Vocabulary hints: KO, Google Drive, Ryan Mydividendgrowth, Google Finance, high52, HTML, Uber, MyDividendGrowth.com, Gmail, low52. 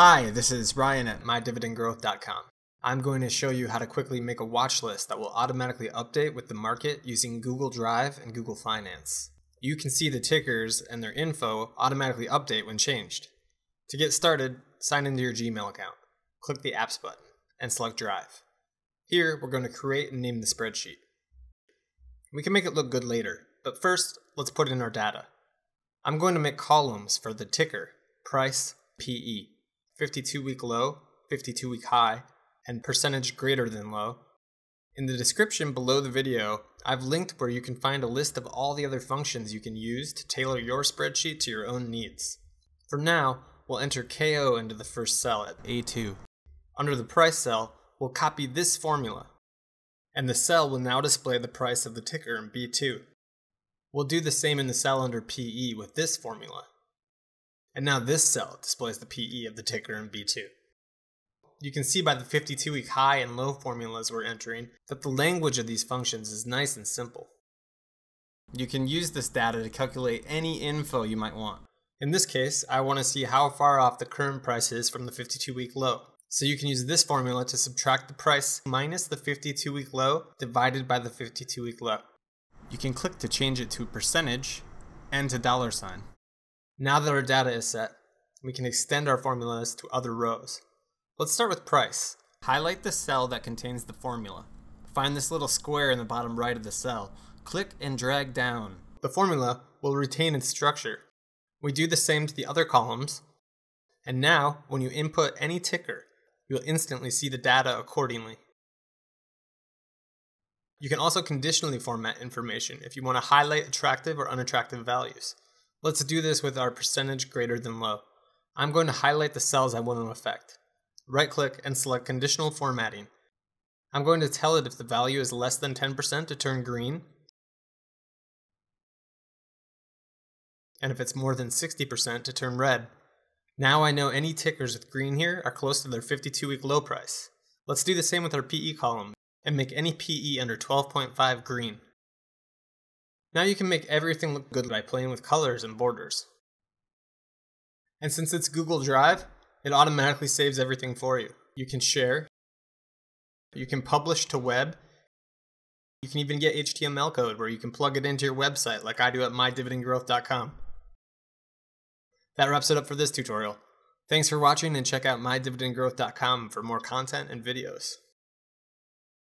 Hi, this is Ryan at MyDividendGrowth.com. I'm going to show you how to quickly make a watch list that will automatically update with the market using Google Drive and Google Finance. You can see the tickers and their info automatically update when changed. To get started, sign into your Gmail account, click the Apps button, and select Drive. Here, we're going to create and name the spreadsheet. We can make it look good later, but first, let's put in our data. I'm going to make columns for the ticker, price, PE. 52-week low, 52-week high, and percentage greater than low. In the description below the video, I've linked where you can find a list of all the other functions you can use to tailor your spreadsheet to your own needs. For now, we'll enter KO into the first cell at A2. Under the price cell, we'll copy this formula, and the cell will now display the price of the ticker in B2. We'll do the same in the cell under PE with this formula. And now this cell displays the PE of the ticker in B2. You can see by the 52-week high and low formulas we're entering that the language of these functions is nice and simple. You can use this data to calculate any info you might want. In this case, I want to see how far off the current price is from the 52-week low. So you can use this formula to subtract the price minus the 52-week low divided by the 52-week low. You can click to change it to percentage and to dollar sign. Now that our data is set, we can extend our formulas to other rows. Let's start with price. Highlight the cell that contains the formula. Find this little square in the bottom right of the cell. Click and drag down. The formula will retain its structure. We do the same to the other columns. And now, when you input any ticker, you'll instantly see the data accordingly. You can also conditionally format information if you want to highlight attractive or unattractive values. Let's do this with our percentage greater than low. I'm going to highlight the cells I want to affect. Right-click and select Conditional Formatting. I'm going to tell it if the value is less than 10% to turn green, and if it's more than 60% to turn red. Now I know any tickers with green here are close to their 52-week low price. Let's do the same with our PE column and make any PE under 12.5 green. Now you can make everything look good by playing with colors and borders. And since it's Google Drive, it automatically saves everything for you. You can share, you can publish to web, you can even get HTML code where you can plug it into your website like I do at MyDividendGrowth.com. That wraps it up for this tutorial. Thanks for watching and check out MyDividendGrowth.com for more content and videos.